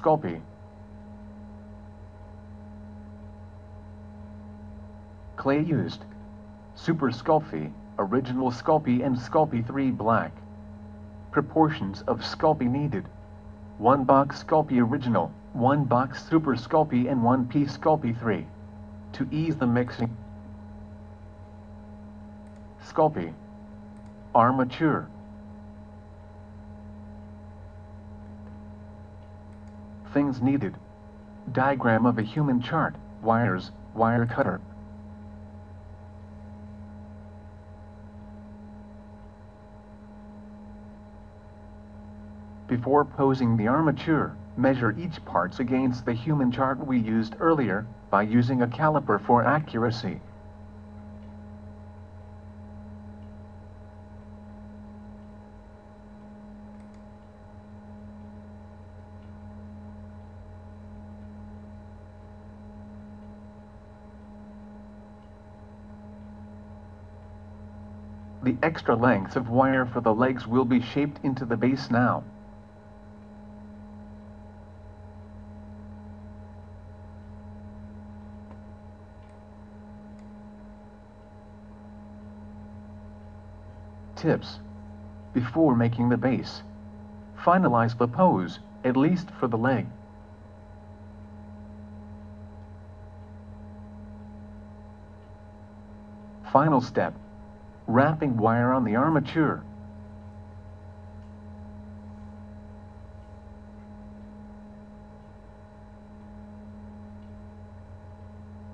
Sculpey. Clay used: Super Sculpey, Original Sculpey and Sculpey 3 black. Proportions of Sculpey needed: 1 box Sculpey Original, 1 box Super Sculpey and 1 piece Sculpey 3. To ease the mixing, Sculpey armature, things needed: diagram of a human chart, wires, wire cutter, before posing the armature, measure each part against the human chart we used earlier, by using a caliper for accuracy. The extra lengths of wire for the legs will be shaped into the base now. Tips: before making the base, finalize the pose, at least for the leg. Final step: wrapping wire on the armature.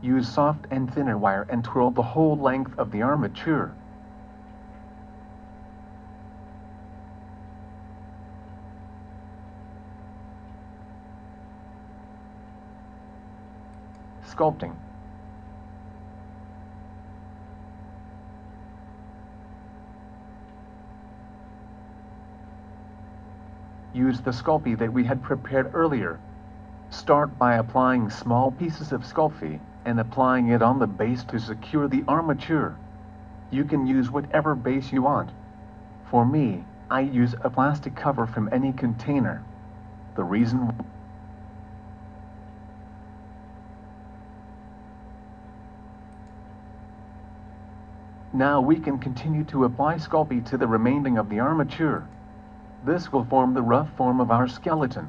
Use soft and thinner wire and twirl the whole length of the armature. Sculpting. Use the Sculpey that we had prepared earlier. Start by applying small pieces of Sculpey and applying it on the base to secure the armature. You can use whatever base you want. For me, I use a plastic cover from any container. The reason: now we can continue to apply Sculpey to the remaining of the armature. This will form the rough form of our skeleton.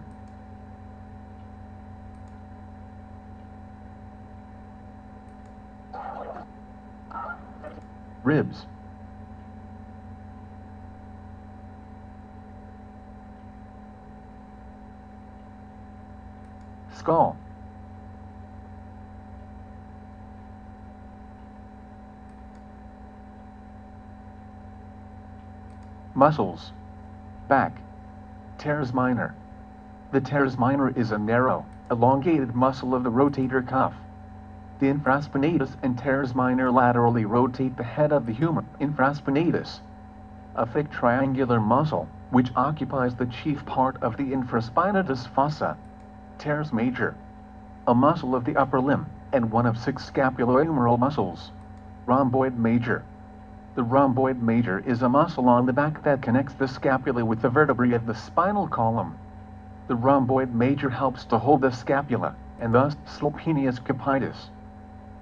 Ribs. Skull. Muscles. Back. Teres minor. The teres minor is a narrow, elongated muscle of the rotator cuff. The infraspinatus and teres minor laterally rotate the head of the human. Infraspinatus, a thick triangular muscle, which occupies the chief part of the infraspinatus fossa. Teres major, a muscle of the upper limb, and one of 6 scapulohumeral muscles. Rhomboid major. The rhomboid major is a muscle on the back that connects the scapula with the vertebrae of the spinal column. The rhomboid major helps to hold the scapula, and thus sculpinius capitis,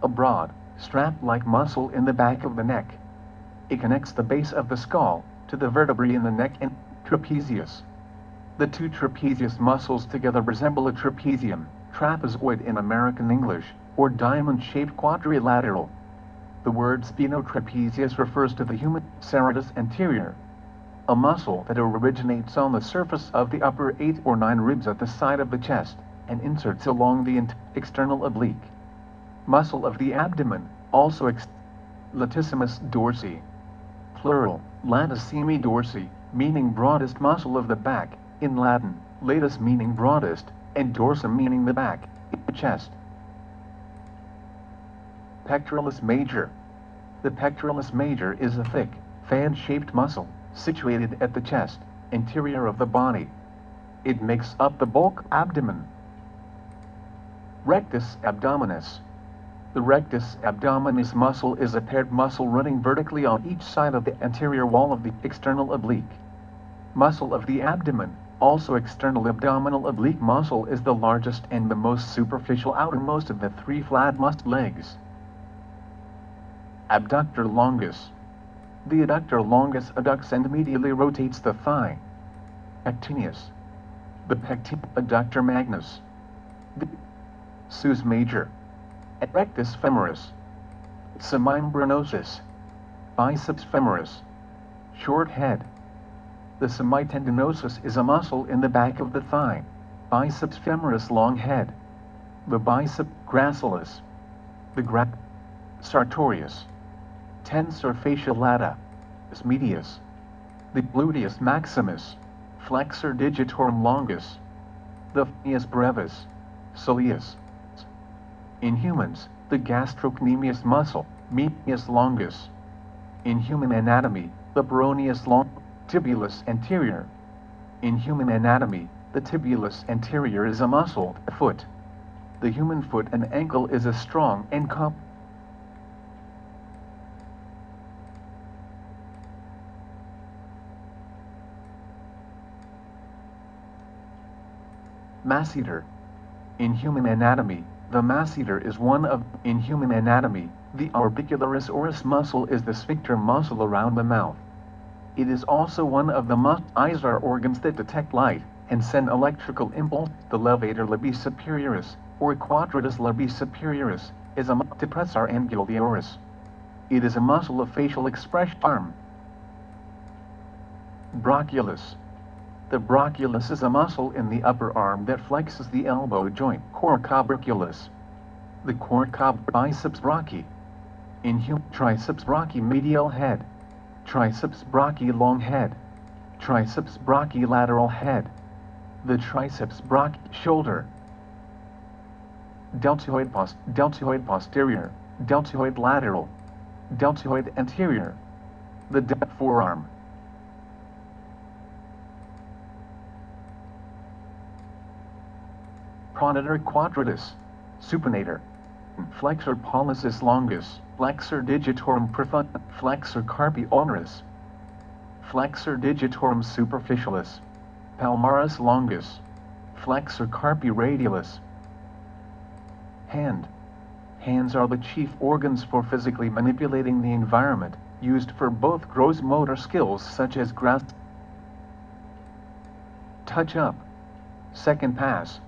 a broad, strap-like muscle in the back of the neck. It connects the base of the skull to the vertebrae in the neck. And trapezius. The 2 trapezius muscles together resemble a trapezium, trapezoid in American English, or diamond-shaped quadrilateral. The word spinotrapezius refers to the human serratus anterior, a muscle that originates on the surface of the upper 8 or 9 ribs at the side of the chest, and inserts along the external oblique. Muscle of the abdomen, also latissimus dorsi, plural, latissimi dorsi, meaning broadest muscle of the back, in Latin, latus meaning broadest, and dorsum meaning the back, chest. Pectoralis major. The pectoralis major is a thick, fan-shaped muscle, situated at the chest, interior of the body. It makes up the bulk abdomen. Rectus abdominis. The rectus abdominis muscle is a paired muscle running vertically on each side of the anterior wall of the external oblique. Muscle of the abdomen, Also, external abdominal oblique muscle is the largest and the most superficial outermost of the three flat muscle legs. Abductor longus. The adductor longus adducts and medially rotates the thigh. Pectineus. The pectinal adductor magnus. The sus major. Rectus femoris. Semimembranosus. Biceps femoris. Short head. The semitendinosus is a muscle in the back of the thigh. Biceps femoris, long head. The bicep gracilis. The sartorius. Tensor fasciae lata. Medius. The gluteus maximus. Flexor digitorum longus. The finius brevis. Soleus. In humans, the gastrocnemius muscle, medius longus. In human anatomy, the peroneus longus. Tibulus anterior. In human anatomy, the tibulus anterior is a muscle, a foot. The human foot and ankle is a strong and complex. Masseter. In human anatomy, the masseter is one of. In human anatomy, the orbicularis oris muscle is the sphincter muscle around the mouth. It is also one of the eyes are organs that detect light and send electrical impulse. The levator labii superioris, or quadratus labii superioris, is a depressor anguli oris. It is a muscle of facial expression. Arm. Brocculus. The brocculus is a muscle in the upper arm that flexes the elbow joint. Coracobricculus. The coracob biceps brachii. In human triceps brachii, medial head. Triceps brachii, long head. Triceps brachii, lateral head. The triceps brachii, shoulder. Deltoid deltoid posterior. Deltoid lateral. Deltoid anterior. The forearm. Pronator quadratus. Supinator. Flexor pollicis longus. Flexor digitorum profundus. Flexor carpi ulnaris. Flexor digitorum superficialis. Palmaris longus. Flexor carpi radialis. Hand. Hands are the chief organs for physically manipulating the environment, used for both gross motor skills such as grasp, touch up, second pass.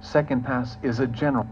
Second pass is a general